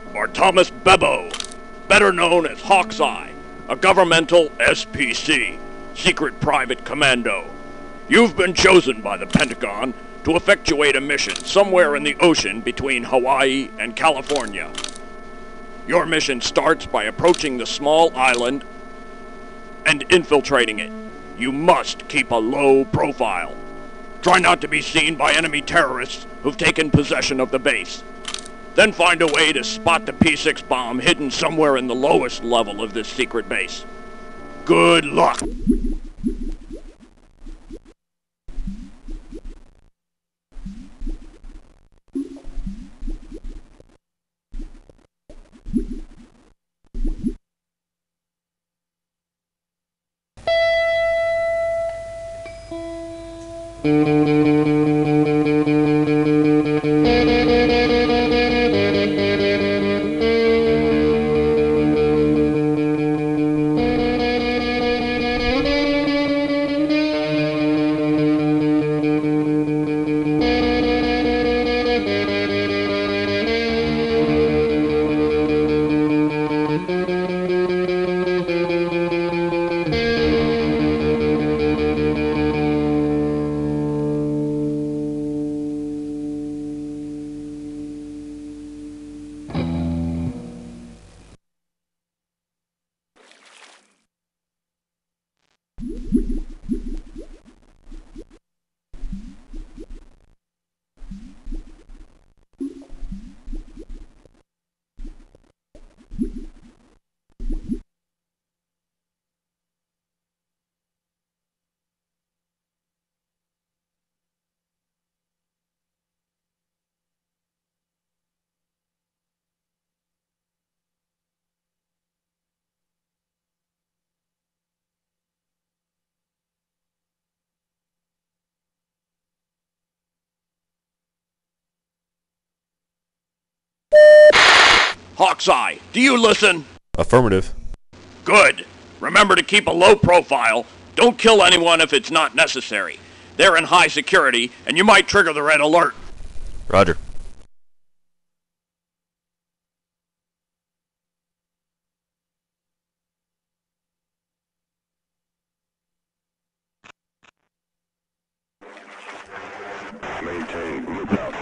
Bebo, or Thomas Bebo, better known as Hawkeye, a governmental SPC, secret private commando. You've been chosen by the Pentagon to effectuate a mission somewhere in the ocean between Hawaii and California. Your mission starts by approaching the small island and infiltrating it. You must keep a low profile. Try not to be seen by enemy terrorists who've taken possession of the base. Then find a way to spot the P6 bomb hidden somewhere in the lowest level of this secret base. Good luck! Hawkeye, do you listen? Affirmative. Good. Remember to keep a low profile. Don't kill anyone if it's not necessary. They're in high security, and you might trigger the red alert. Roger. Maintain group out.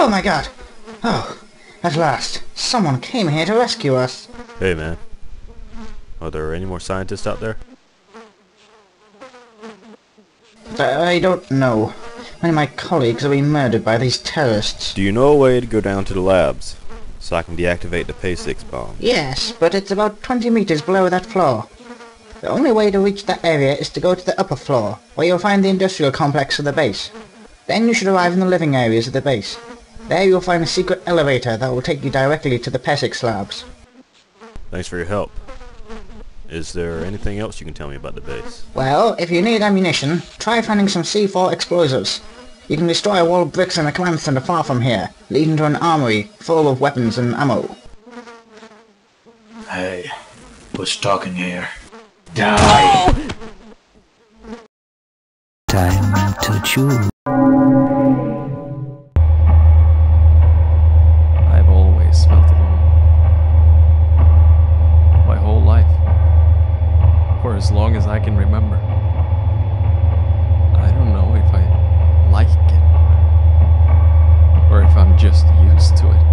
Oh my god! Oh, at last, someone came here to rescue us! Hey man, are there any more scientists out there? I don't know. Many of my colleagues have been murdered by these terrorists. Do you know a way to go down to the labs, so I can deactivate the P6 bomb? Yes, but it's about 20 meters below that floor. The only way to reach that area is to go to the upper floor, where you'll find the industrial complex of the base. Then you should arrive in the living areas of the base. There you'll find a secret elevator that will take you directly to the Pesix Labs. Thanks for your help. Is there anything else you can tell me about the base? Well, if you need ammunition, try finding some C4 explosives. You can destroy a wall of bricks in a command center far from here, leading to an armory full of weapons and ammo. Hey, who's talking here? Die! Time to choose. As long as I can remember. I don't know if I like it, or if I'm just used to it.